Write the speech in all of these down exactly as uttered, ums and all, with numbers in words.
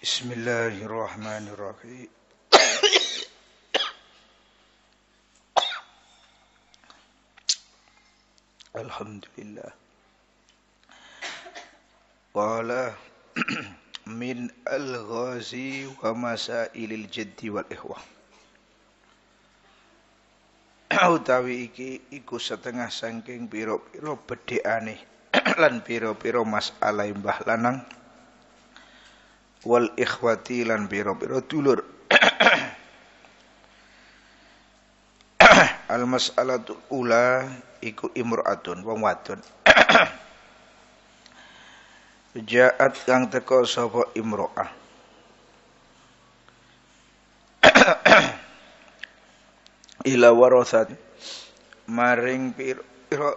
Bismillahirrahmanirrahim. Alhamdulillah. Qala min al-ghazi wa masailil jaddi wal ikhwah. Utawi iki iku setengah saking pira-pira bedhekane lan pira-pira masalah mbah lanang wal ikhwati lan pira-pira dulur. Al mas'alatul ula iku imra'atun wong wadon. Ja'at kang teko sapa imra'ah. Ila warasat maring pira-pira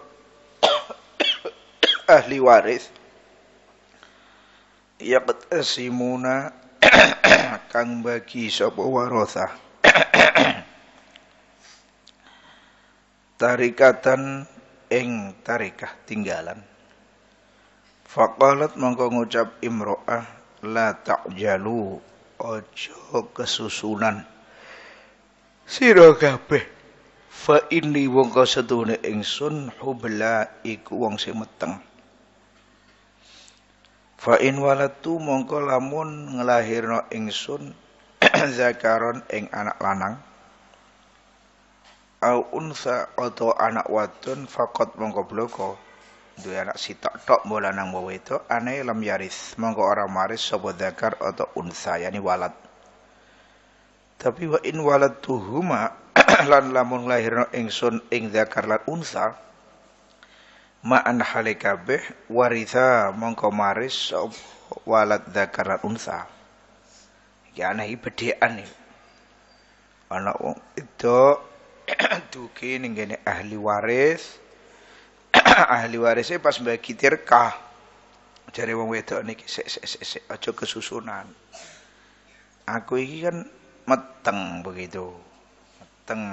ahli waris. Yaqtasimuna kang bagi sapa warasah tarikatan ing tarikah tinggalan. Faqalat mongko ngucap imro'ah, la ta'jalu, ojo kesusunan sira kabeh, fa inni wong kasedune ingsun hubla iku wong sing meteng. Fa in walatu mongko lamun ngelahirno ingsun zakaron ing anak lanang au unsa atau anak wadon fakot mongko bloko duwe anak sitok tok mbok lanang mbok wedok ane lam yaris mongko ora maris sapa zakar atau unsa yani walad. Tapi wa in walatuhuma lan lamun ngelahirno ingsun ing zakar lan unsa ma'an halikabeh waritha mongko maris walat dzakaran unsa. Iki aneh bedhekan iki. Ana wong itu duki ning kene ahli waris. Ahli warisnya pas bagi tirkah. Jare wong wedok niki sik sik sik aja kesusunan. Aku iki kan meteng begitu. Meteng.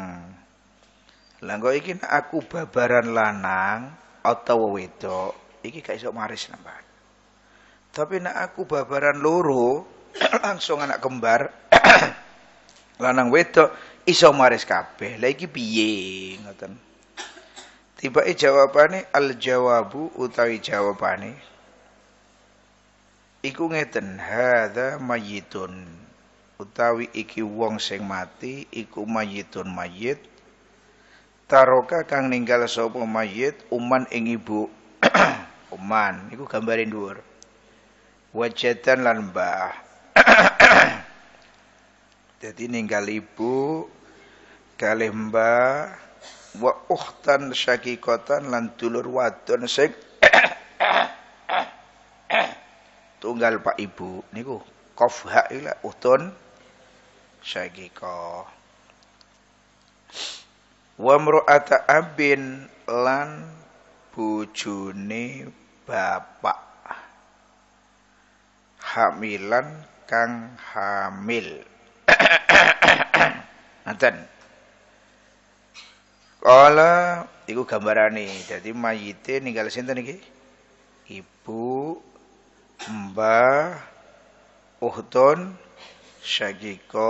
Lah kok iki aku babaran lanang atau wedok iki gak iso maris nampak. Tapi nek aku babaran loro langsung anak kembar lanang wedok iso maris kabeh. Lah iki piye ngoten. Tibake jawabane al jawabu utawi jawabane iku ngeten, hadza mayyitun utawi iki wong sing mati iku mayyitun mayit taroka kang ninggal sapa mayit uman ing ibu. Uman iku gambare dhuwur wajatan lan mbah. Dadi ninggal ibu kalih mbah wa ukhtan syakikotan lan dulur wadon sing tunggal pak ibu niku qaf ha ila utun syakikoh. Wa mru'ata abin lan bojone bapak hamilan kang hamil. Ngaten. Kala iku gambarane. Dadi mayite ninggal sinten iki? Ibu, mbah, uhtun, syakiko.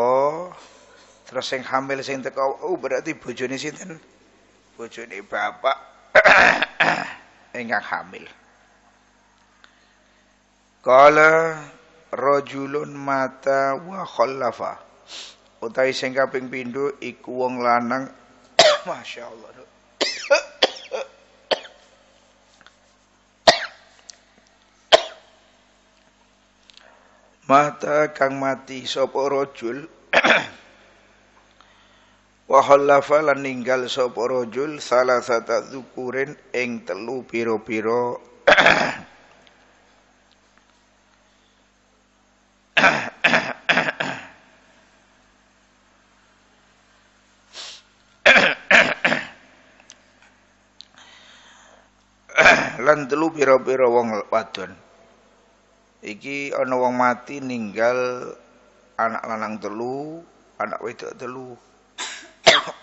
Terus yang hamil sing teko oh berarti bojone sinten? Bojone bapak ingkang hamil. Qala rajulun mata wa khallafa. Utawi sing kaping pindho iku wong lanang masyaallah. Mata kang mati sapa rajul wa khallafa lan ninggal sapa rajul salasata dzukurin ing telu pira-pira lan telu pira-pira wong wadon. Iki ana wong mati ninggal anak lanang telu, anak wedok telu.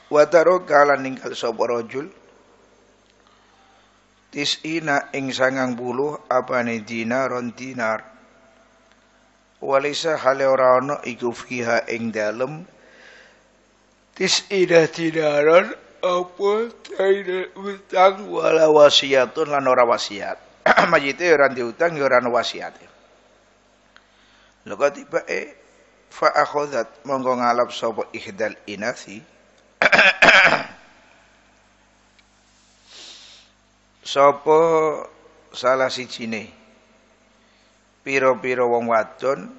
Wataro kalan ninggal sapa rajul tis'ina ing sangang puluh apane dinaron dinar Walisa haleorano iku fiha ing dalem tis'idah dinaran apa tidak utang wala wasiatun lan ora wasiat. Majite ora diutang ya ora ana wasiate. Lha kok tibake fa akhadhat monggo ngalap sapa ihdal inasi sapa salah sijine pira-pira wong wadon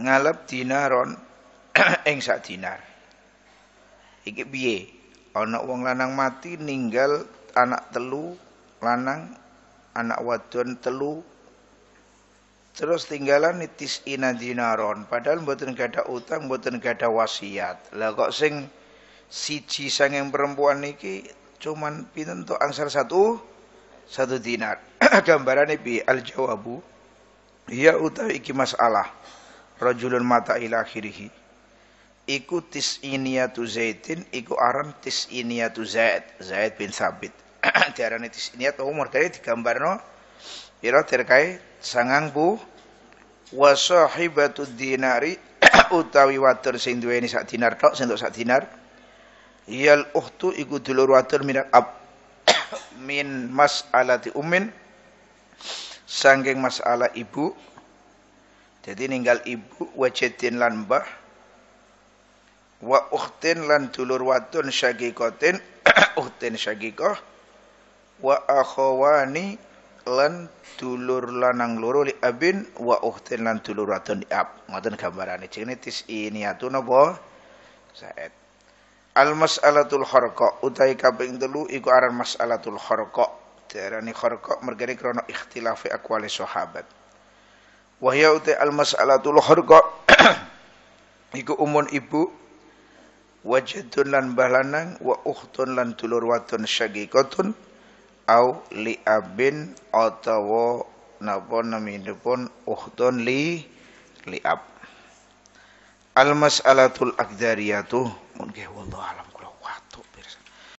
ngalap dinaron ing sak dinar. Iki piye? Ana wong lanang mati ninggal anak telu lanang, anak wadon telu, terus tinggalan nitis ina dinaron. Padahal mboten gadah utang, mboten gadah wasiat. Lah kok sing siji sanging perempuan niki cuman pinten to angsal satu satu dinar. Gambarane piye? Al jawabu ya utawi iki masalah rajulun mata ila akhirih. Iku tis'iniyatu Zaidin, iku aran tis'iniyatu Zaid, Zaid bin Sabit. Diarani tis'iniyat umur kali digambarno pira terkae sangang bu wa sahibatud dinari utawi wadon sing duweni sak dinar tok, sing sak dinar. Yal ukhtu iku dulur wadon min ab min mas'alati ummin sangking masalah ibu. Jadi ninggal ibu wajedin lan mbah wa ukhtin lan dulur wadon syagikotin ukhtin syagikoh wa akhawani lan dulur lanang loro li abin wa ukhtin lan dulur wadon li ab. Ngoten gambarane jenenge tis'iniyatu napa Zaid. Al mas'alatul kharqa utai kaping telu iku aran mas'alatul kharqa. Diarani kharqa mergane krana ikhtilafi aqwali sahabat. Wa hiya utai al mas'alatul kharqa iku umun ibu wajadun lan balanang wa ukhtun lan dulur wadon syagikotun au li abin atawa napa naminipun ukhtun li li ab. Al mas'alatul aqdariyatu mungke wallahu a'lam.